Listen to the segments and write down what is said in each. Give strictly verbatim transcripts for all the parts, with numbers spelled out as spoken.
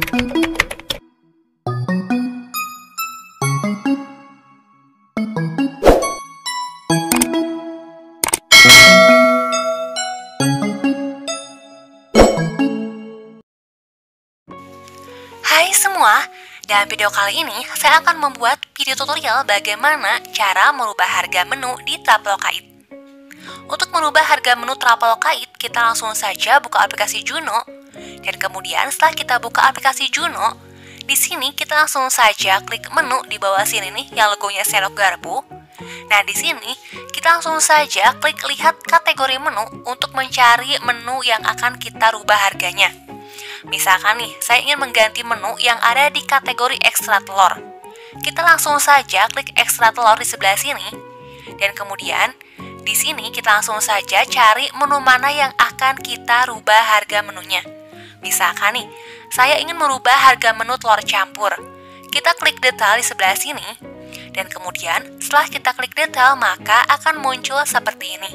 Hai semua, dalam video kali ini saya akan membuat video tutorial bagaimana cara merubah harga menu di Traveloka Eats. Untuk merubah harga menu Traveloka Eats, kita langsung saja buka aplikasi Juno. Dan kemudian setelah kita buka aplikasi Juno, di sini kita langsung saja klik menu di bawah sini nih yang logonya sendok garpu. Nah, di sini kita langsung saja klik lihat kategori menu untuk mencari menu yang akan kita rubah harganya. Misalkan nih, saya ingin mengganti menu yang ada di kategori ekstra telur. Kita langsung saja klik ekstra telur di sebelah sini. Dan kemudian di sini kita langsung saja cari menu mana yang akan kita rubah harga menunya. Misalkan nih, saya ingin merubah harga menu telur campur. Kita klik detail di sebelah sini. Dan kemudian setelah kita klik detail, maka akan muncul seperti ini.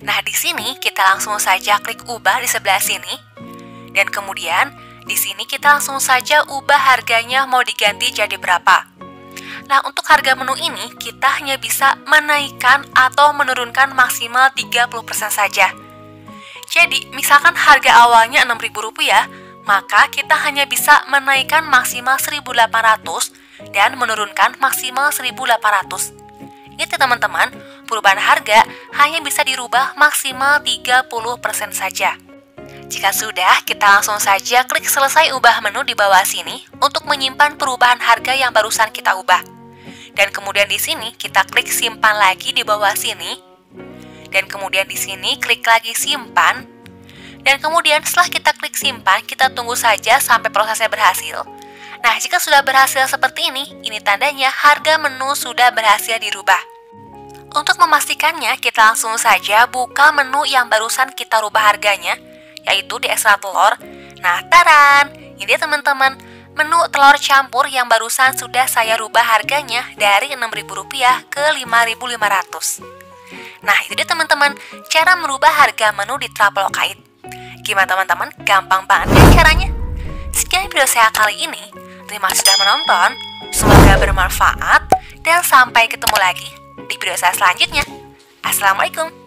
Nah, di sini kita langsung saja klik ubah di sebelah sini. Dan kemudian di sini kita langsung saja ubah harganya mau diganti jadi berapa. Nah, untuk harga menu ini kita hanya bisa menaikkan atau menurunkan maksimal tiga puluh persen saja. Jadi, misalkan harga awalnya enam ribu rupiah, maka kita hanya bisa menaikkan maksimal seribu delapan ratus dan menurunkan maksimal seribu delapan ratus. Itu teman-teman, perubahan harga hanya bisa dirubah maksimal tiga puluh persen saja. Jika sudah, kita langsung saja klik selesai ubah menu di bawah sini untuk menyimpan perubahan harga yang barusan kita ubah. Dan kemudian di sini kita klik simpan lagi di bawah sini. Dan kemudian di sini klik lagi simpan. Dan kemudian setelah kita klik simpan, kita tunggu saja sampai prosesnya berhasil. Nah, jika sudah berhasil seperti ini, ini tandanya harga menu sudah berhasil dirubah. Untuk memastikannya, kita langsung saja buka menu yang barusan kita rubah harganya, yaitu di ekstra telur. Nah, taran! Ini dia teman-teman, menu telur campur yang barusan sudah saya rubah harganya dari enam ribu rupiah ke lima ribu lima ratus. Nah, itu dia teman-teman, cara merubah harga menu di Traveloka Eats. Gimana teman-teman? Gampang banget kan caranya? Sekian video saya kali ini. Terima kasih sudah menonton. Semoga bermanfaat. Dan sampai ketemu lagi di video saya selanjutnya. Assalamualaikum.